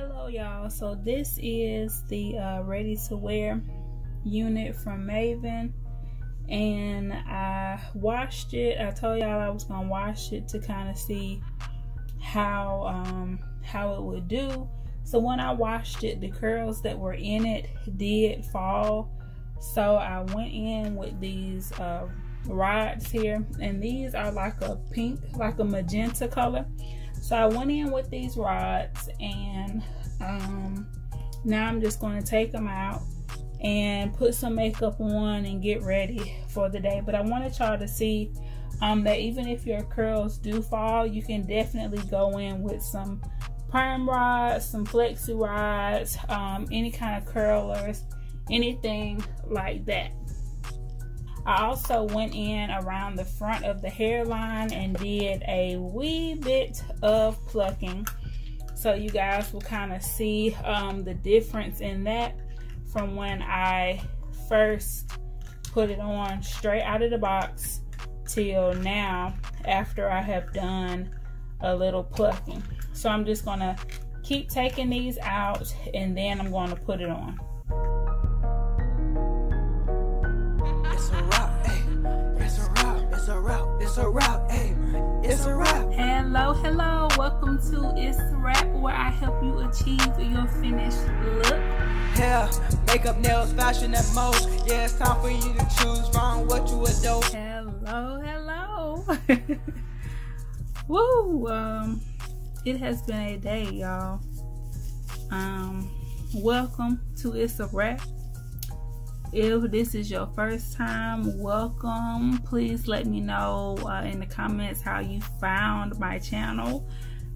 Hello y'all, so this is the ready to wear unit from Mayvenn, and I washed it. I told y'all I was gonna wash it to kind of see how it would do. So when I washed it, the curls that were in it did fall, so I went in with these rods here, and these are like a pink, like a magenta color. So I went in with these rods, and now I'm just going to take them out and put some makeup on and get ready for the day. But I wanted y'all to see that even if your curls do fall, you can definitely go in with some perm rods, some flexi rods, any kind of curlers, anything like that. I also went in around the front of the hairline and did a wee bit of plucking, so you guys will kind of see the difference in that from when I first put it on straight out of the box till now, after I have done a little plucking. So I'm just gonna keep taking these out, and then I'm going to put it on. It's a wrap, hey. It's a wrap. Hello, hello. Welcome to Itz Sirap, where I help you achieve your finished look. Hair, makeup, nails, fashion, and mode. Yeah, it's time for you to choose wrong what you adore. Hello, hello. Woo. It has been a day, y'all. Welcome to Itz Sirap. If this is your first time, welcome. Please let me know in the comments how you found my channel.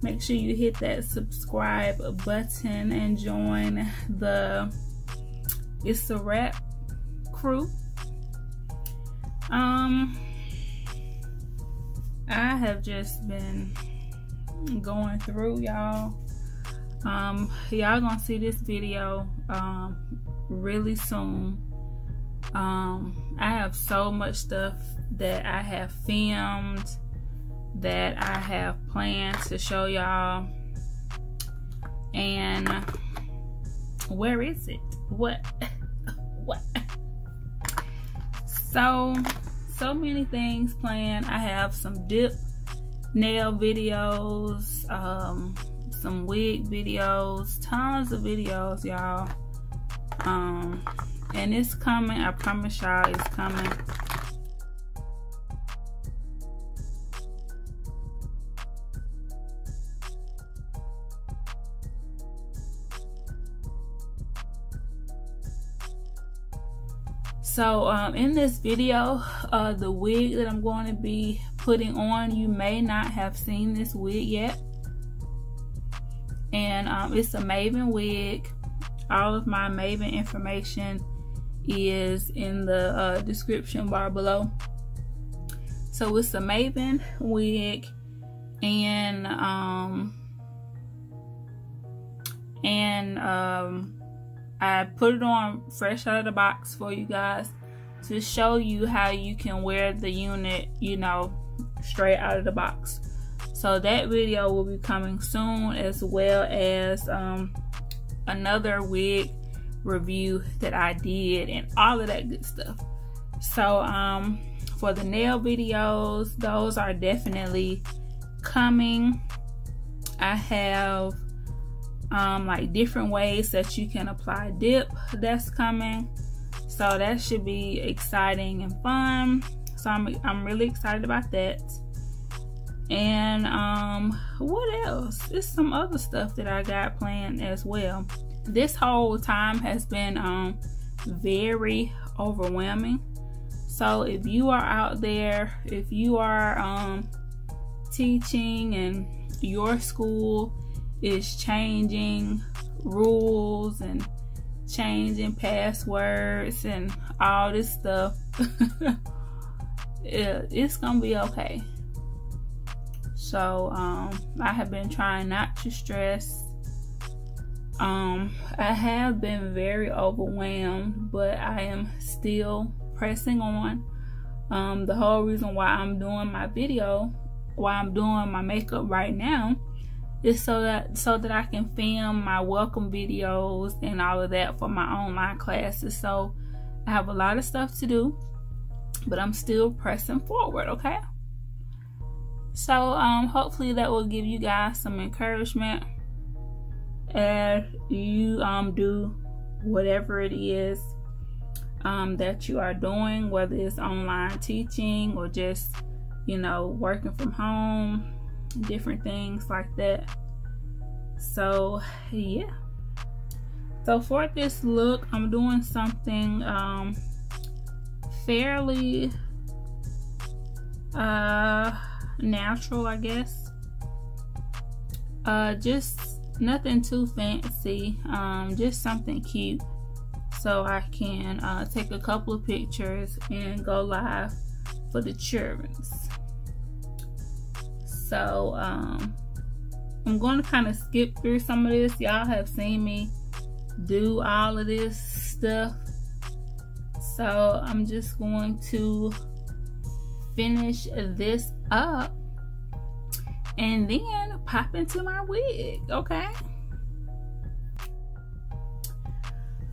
Make sure you hit that subscribe button and join the Itz Sirap crew. I have just been going through, y'all. Y'all gonna see this video really soon. I have so much stuff that I have filmed, that I have planned to show y'all. And where is it? What? So many things planned. I have some dip nail videos, some wig videos, tons of videos, y'all. And it's coming, I promise y'all, it's coming. So in this video, the wig that I'm going to be putting on, you may not have seen this wig yet. And it's a Mayvenn wig. All of my Mayvenn information is in the description bar below. So it's a Mayvenn wig, and I put it on fresh out of the box for you guys to show you how you can wear the unit, you know, straight out of the box. So that video will be coming soon, as well as another wig review that I did and all of that good stuff. So for the nail videos, those are definitely coming. I have like different ways that you can apply dip that's coming, so that should be exciting and fun. So I'm really excited about that. And what else? There's some other stuff that I got planned as well. This whole time has been very overwhelming. So if you are out there, if you are teaching and your school is changing rules and changing passwords and all this stuff, it's gonna be okay. So I have been trying not to stress. I have been very overwhelmed, but I am still pressing on. The whole reason why I'm doing my makeup right now It's so that I can film my welcome videos and all of that for my online classes. So I have a lot of stuff to do, but I'm still pressing forward, okay? So hopefully that will give you guys some encouragement as you do whatever it is that you are doing, whether it's online teaching or just, you know, working from home, different things like that. So yeah, so for this look I'm doing something fairly natural, I guess, just nothing too fancy, just something cute, so I can take a couple of pictures and go live for the children's. So I'm going to kind of skip through some of this. Y'all have seen me do all of this stuff, so I'm just going to finish this up and then pop into my wig, okay?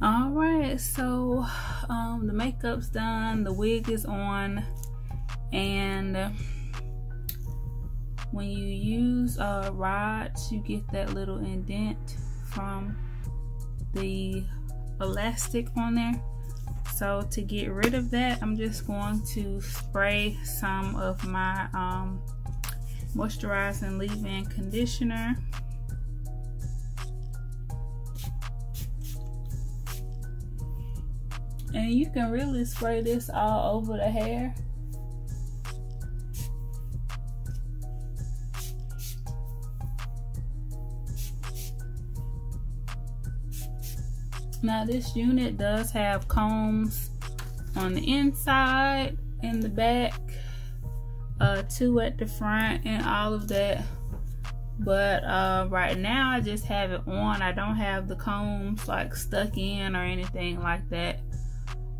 All right, so the makeup's done, the wig is on, and when you use rods, you get that little indent from the elastic on there. So to get rid of that, I'm just going to spray some of my moisturizing leave-in conditioner. And you can really spray this all over the hair. Now this unit does have combs on the inside and the back, 2 at the front and all of that, but right now I just have it on. I don't have the combs like stuck in or anything like that.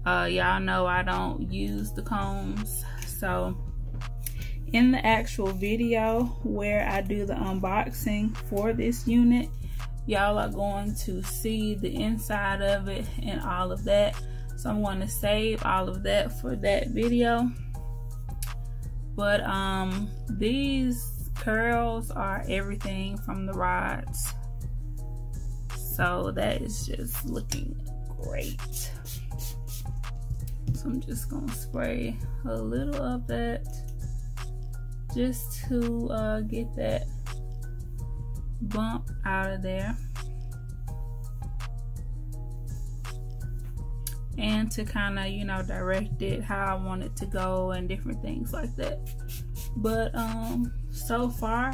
Y'all know I don't use the combs, so in the actual video where I do the unboxing for this unit, y'all are going to see the inside of it and all of that. So I'm going to save all of that for that video. But these curls are everything from the rods, so that is just looking great. So I'm just going to spray a little of that just to get that bump out of there and to kind of, you know, direct it how I want it to go and different things like that. But so far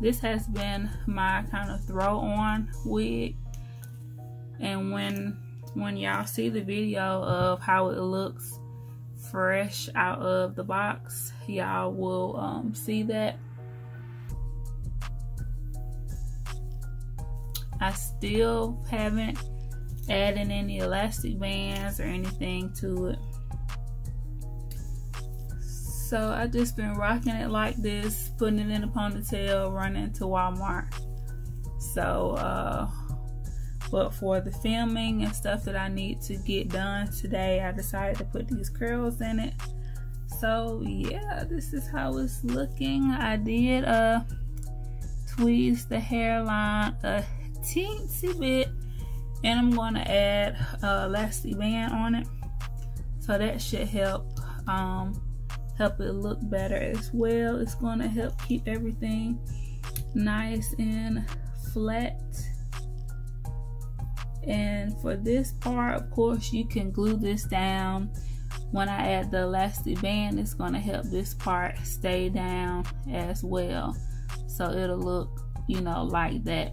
this has been my kind of throw on wig, and when y'all see the video of how it looks fresh out of the box, y'all will see that I still haven't added any elastic bands or anything to it. So I've just been rocking it like this, putting it in a ponytail, running to Walmart. So, but for the filming and stuff that I need to get done today, I decided to put these curls in it. So yeah, this is how it's looking. I did tweeze the hairline teensy bit, and I'm going to add a elastic band on it, so that should help help it look better as well. It's going to help keep everything nice and flat. And for this part, of course, you can glue this down. When I add the elastic band, it's going to help this part stay down as well, so it'll look, you know, like that.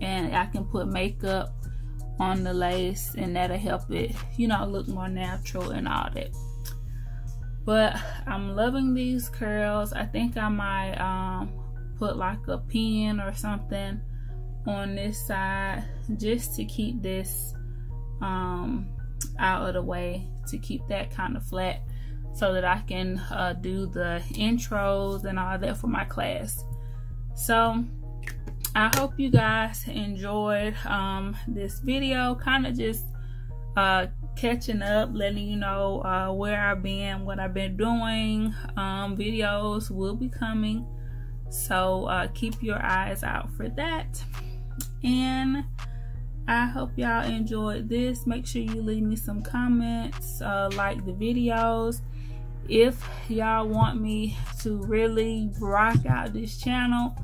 And I can put makeup on the lace, and that'll help it, you know, look more natural and all that. But I'm loving these curls. I think I might put like a pin or something on this side just to keep this out of the way, to keep that kind of flat, so that I can do the intros and all that for my class. So I hope you guys enjoyed this video, kind of just catching up, letting you know where I've been, what I've been doing. Videos will be coming, so keep your eyes out for that. And I hope y'all enjoyed this. Make sure you leave me some comments, like the videos. If y'all want me to really rock out this channel,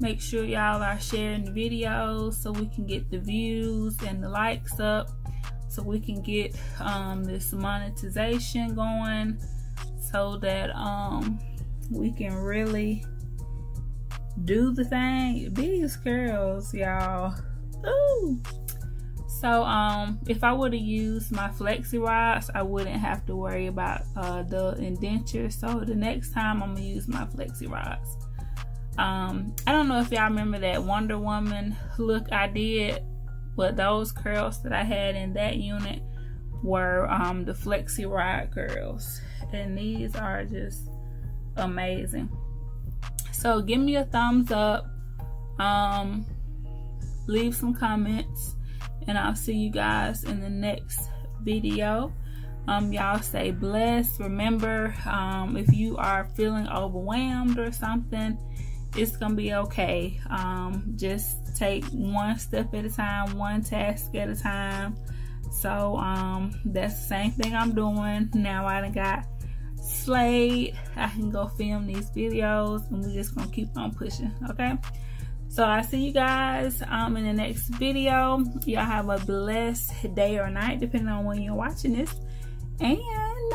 make sure y'all are sharing the videos so we can get the views and the likes up, so we can get this monetization going, so that we can really do the thing. These curls, y'all. Ooh. So if I would have used my flexi rods, I wouldn't have to worry about the indenture. So the next time I'm gonna use my flexi rods. I don't know if y'all remember that Wonder Woman look I did, but those curls that I had in that unit were the flexi rod curls, and these are just amazing. So give me a thumbs up, leave some comments, and I'll see you guys in the next video. Y'all stay blessed. Remember, if you are feeling overwhelmed or something, it's gonna be okay. Just take one step at a time, one task at a time. So that's the same thing I'm doing now. I done got slayed. I can go film these videos, and we're just gonna keep on pushing, okay? So I'll see you guys in the next video. Y'all have a blessed day or night, depending on when you're watching this. And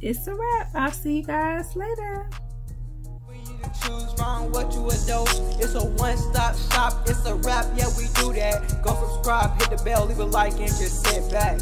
it's a wrap. I'll see you guys later. For you to choose wrong, what you adore. It's a one-stop shop. It's a wrap. Yeah, we do that. Go subscribe, hit the bell, leave a like, and just sit back.